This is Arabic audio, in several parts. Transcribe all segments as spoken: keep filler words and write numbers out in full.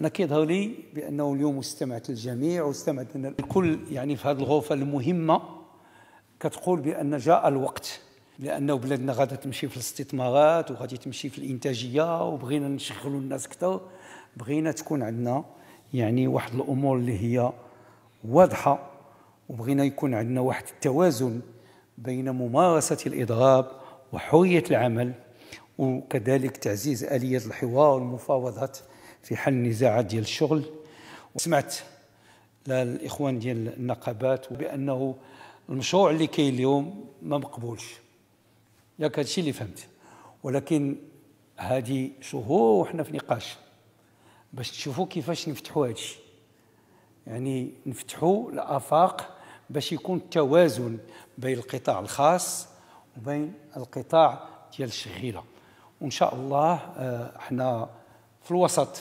أنا كيظهر لي بأنه اليوم استمعت للجميع واستمعت لنا الكل، يعني في هذه الغرفة المهمة كتقول بأن جاء الوقت، لأنه بلادنا غادي تمشي في الاستثمارات وغادي تمشي في الإنتاجية، وبغينا نشغلوا الناس أكثر، بغينا تكون عندنا يعني واحد الأمور اللي هي واضحة، وبغينا يكون عندنا واحد التوازن بين ممارسة الإضراب وحرية العمل، وكذلك تعزيز آلية الحوار والمفاوضات في حل النزاعات ديال الشغل. وسمعت للإخوان ديال النقابات بأنه المشروع اللي كاين اليوم ما مقبولش، ياك هادشي اللي فهمت، ولكن هذه شهور وحنا في نقاش باش تشوفوا كيفاش نفتحوا هادشي، يعني نفتحوا الآفاق باش يكون التوازن بين القطاع الخاص وبين القطاع ديال الشغيلة. وإن شاء الله احنا في الوسط،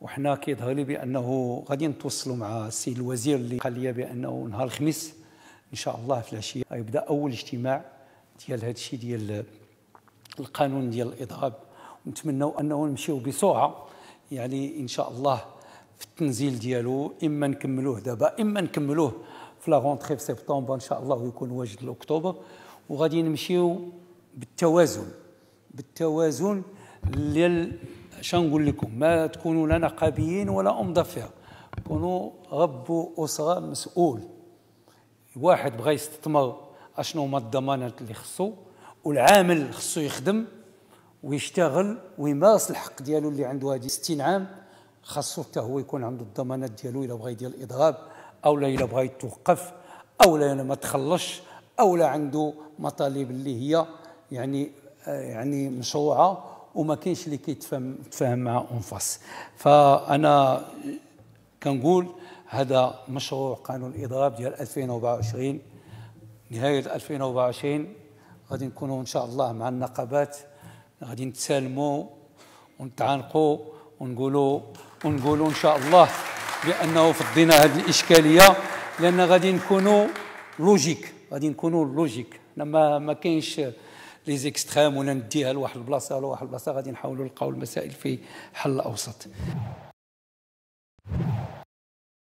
وحنا كيظهر لي بأنه غادي نتوصلوا مع السيد الوزير اللي قال لي بأنه نهار الخميس إن شاء الله في العشية غيبدا أول اجتماع ديال هادشي ديال القانون ديال الإضراب، ونتمنوا أنه نمشيو بسرعة يعني إن شاء الله في التنزيل ديالو، إما نكملوه دابا إما نكملوه في لا غونتخي في سبتمبر إن شاء الله ويكون واجد لأكتوبر، وغادي نمشيو بالتوازن بالتوازن لل شنقول لكم، ما تكونوا لا نقابيين ولا أمضة فيها، كونوا رب أسرة مسؤول، واحد بغا يستثمر أشنو هما الضمانات اللي خصو، والعامل خصو يخدم ويشتغل ويمارس الحق ديالو اللي عنده هذه ستين عام، خاصو حتى هو يكون عنده الضمانات ديالو إلا بغا يدير الإضراب أو لا إلا بغا يتوقف أو لا ما تخلصش أو لا عنده مطالب اللي هي يعني يعني مشروعة وما كاينش اللي كيتفاهم مع أنفاس. فأنا كنقول هذا مشروع قانون الإضراب ديال ألفين وأربعة وعشرين، نهاية ألفين وأربعة وعشرين غادي نكونوا إن شاء الله مع النقابات، غادي نتسالموا ونتعانقوا ونقولوا ونقولوا إن شاء الله بأنه فضينا هذه الإشكالية، لأن غادي نكونوا لوجيك، غادي نكونوا لوجيك، لما ما كاينش لي زيكستريم ولا نديها لواحد البلاصه ولا واحد البلاصه، غادي نحاولوا نلقاو المسائل في حل اوسط.